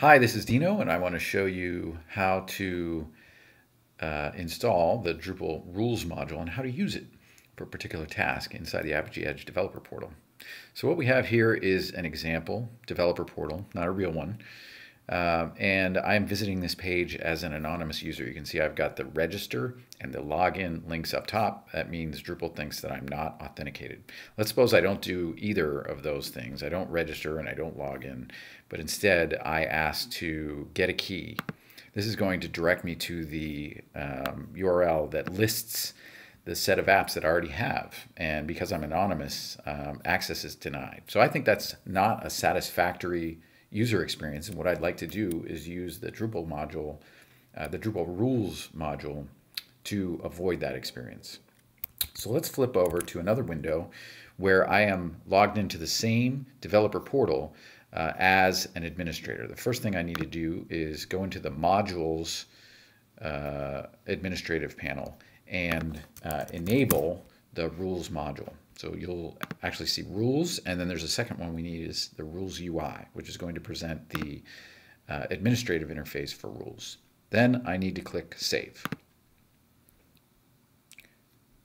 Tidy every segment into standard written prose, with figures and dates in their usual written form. Hi, this is Dino, and I want to show you how to install the Drupal Rules module and how to use it for a particular task inside the Apigee Edge Developer Portal. So what we have here is an example Developer Portal, not a real one, and I'm visiting this page as an anonymous user. You can see I've got the register and the login links up top. That means Drupal thinks that I'm not authenticated. Let's suppose I don't do either of those things. I don't register and I don't log in, but instead I ask to get a key. This is going to direct me to the URL that lists the set of apps that I already have, and because I'm anonymous, access is denied. So I think that's not a satisfactory user experience, and what I'd like to do is use the Drupal module, the Drupal Rules module, to avoid that experience. So let's flip over to another window where I am logged into the same developer portal as an administrator. The first thing I need to do is go into the modules administrative panel and enable the Rules module. So you'll actually see rules, and then there's a second one we need is the Rules UI, which is going to present the administrative interface for rules. Then I need to click Save.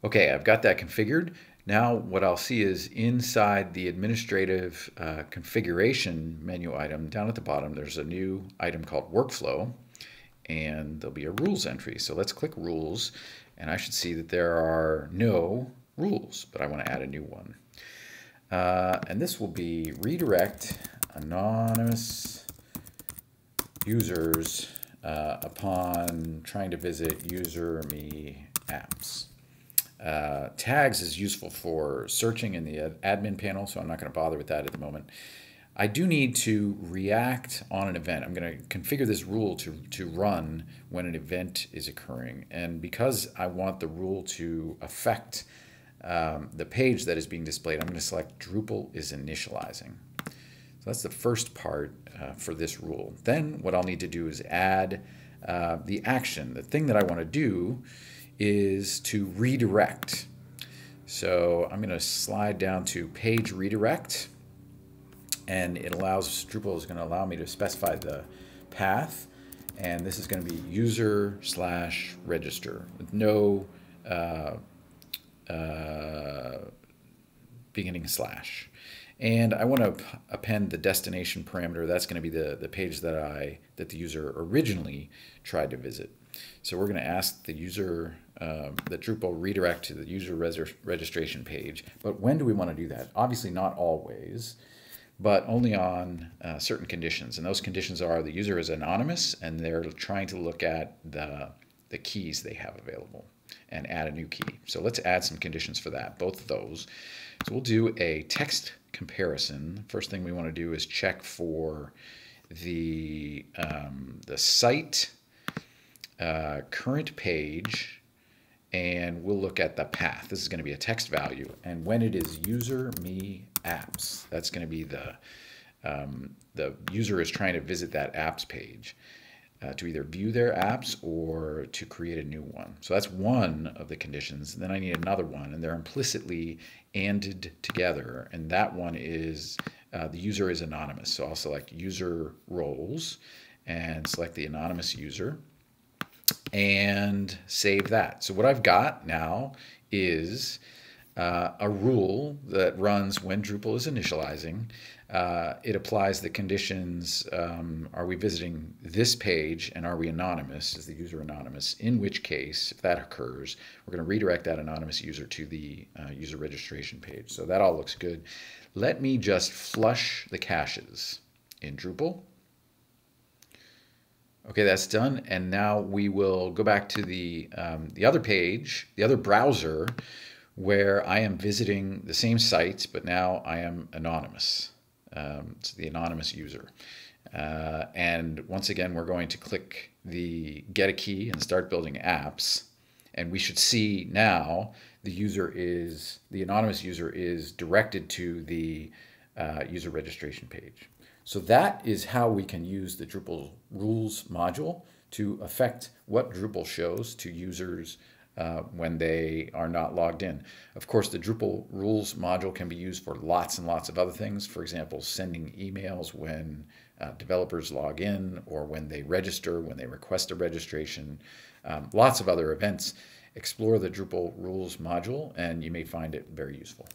Okay, I've got that configured. Now what I'll see is inside the administrative configuration menu item down at the bottom, there's a new item called Workflow, and there'll be a rules entry. So let's click Rules, and I should see that there are no rules, but I want to add a new one. And this will be redirect anonymous users upon trying to visit user.me apps. Tags is useful for searching in the admin panel, so I'm not going to bother with that at the moment. I do need to react on an event. I'm going to configure this rule to run when an event is occurring. And because I want the rule to affect the page that is being displayed, I'm going to select Drupal is initializing. So that's the first part for this rule. Then what I'll need to do is add the action. The thing that I want to do is to redirect. So I'm going to slide down to page redirect, and it allows, Drupal is going to allow me to specify the path, and this is going to be user/register with no beginning slash. And I want to append the destination parameter. That's going to be the page that the user originally tried to visit. So we're going to ask the user, that Drupal redirect to the user registration page. But when do we want to do that? Obviously not always, but only on certain conditions. And those conditions are the user is anonymous and they're trying to look at the keys they have available and add a new key. So let's add some conditions for that, both of those. So we'll do a text comparison. First thing we want to do is check for the site, current page, and we'll look at the path. This is going to be a text value, and when it is user.me apps, that's going to be the user is trying to visit that apps page to either view their apps or to create a new one. So that's one of the conditions. Then I need another one, and they're implicitly ANDed together, and that one is the user is anonymous. So I'll select user roles and select the anonymous user and save that. So what I've got now is a rule that runs when Drupal is initializing. It applies the conditions, are we visiting this page and are we anonymous? Is the user anonymous? In which case, if that occurs, we're going to redirect that anonymous user to the user registration page. So that all looks good. Let me just flush the caches in Drupal. Okay, that's done, and now we will go back to the other page, the other browser, where I am visiting the same site, but now I am anonymous. It's the anonymous user. And once again, we're going to click the Get a Key and Start Building Apps. And we should see now the user is, the anonymous user is directed to the user registration page. So that is how we can use the Drupal Rules module to affect what Drupal shows to users when they are not logged in. Of course, the Drupal Rules module can be used for lots and lots of other things. For example, sending emails when developers log in, or when they register, when they request a registration, lots of other events. Explore the Drupal Rules module, and you may find it very useful.